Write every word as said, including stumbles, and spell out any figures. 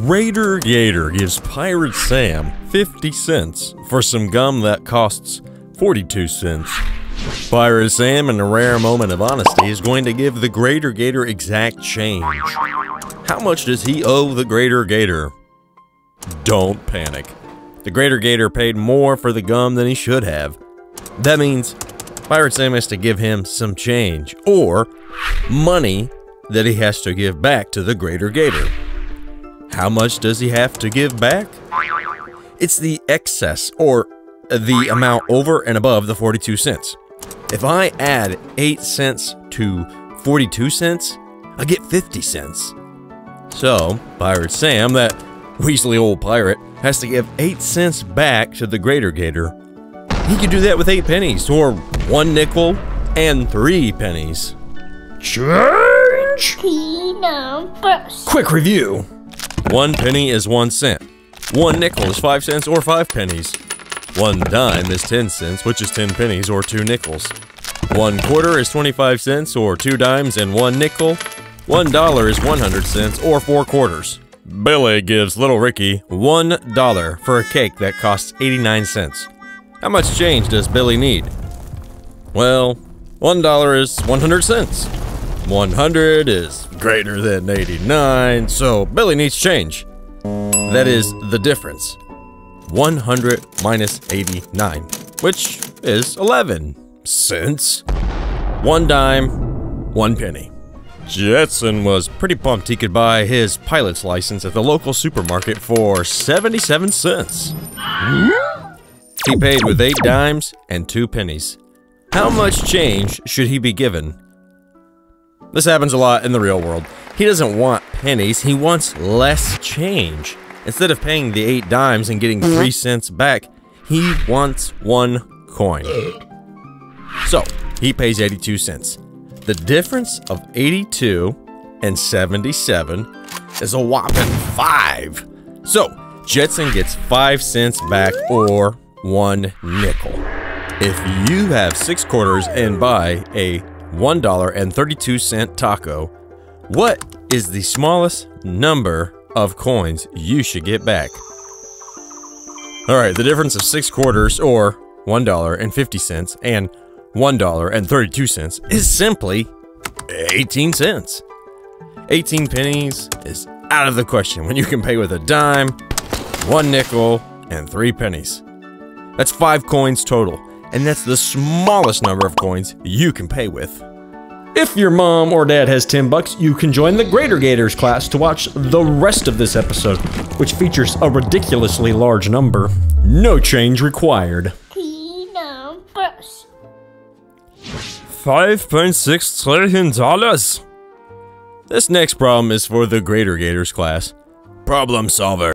Greater Gator gives Pirate Sam fifty cents for some gum that costs forty-two cents. Pirate Sam, in a rare moment of honesty, is going to give the Greater Gator exact change. How much does he owe the Greater Gator? Don't panic. The Greater Gator paid more for the gum than he should have. That means Pirate Sam has to give him some change, or money that he has to give back to the Greater Gator. How much does he have to give back? It's the excess, or the amount over and above the forty-two cents. If I add eight cents to forty-two cents, I get fifty cents. So, Pirate Sam, that weaselly old pirate, has to give eight cents back to the Greater Gator. He could do that with eight pennies, or one nickel and three pennies. Change! Quick review! One penny is one cent. One nickel is five cents or five pennies. One dime is ten cents, which is ten pennies or two nickels. One quarter is twenty-five cents or two dimes and one nickel. One dollar is one hundred cents or four quarters. Billy gives Little Ricky one dollar for a cake that costs eighty-nine cents. How much change does Billy need? Well, one dollar is one hundred cents. one hundred is greater than eighty-nine, so Billy needs change. That is the difference. one hundred minus eighty-nine, which is eleven cents. One dime, one penny. Jetson was pretty pumped he could buy his pilot's license at the local supermarket for seventy-seven cents. He paid with eight dimes and two pennies. How much change should he be given? This happens a lot in the real world. He doesn't want pennies, he wants less change. Instead of paying the eight dimes and getting three cents back, he wants one coin. So, he pays eighty-two cents. The difference of eighty-two and seventy-seven is a whopping five. So, Jetson gets five cents back or one nickel. If you have six quarters and buy a one dollar and thirty-two cent taco, what is the smallest number of coins you should get back? Alright, the difference of six quarters or one dollar and fifty cents and one dollar and thirty-two cents is simply eighteen cents. eighteen pennies is out of the question when you can pay with a dime, one nickel, and three pennies. That's five coins total, and that's the smallest number of coins you can pay with. If your mom or dad has ten bucks, you can join the Greater Gator's class to watch the rest of this episode, which features a ridiculously large number. No change required. five point six trillion dollars. This next problem is for the Greater Gator's class. Problem solver.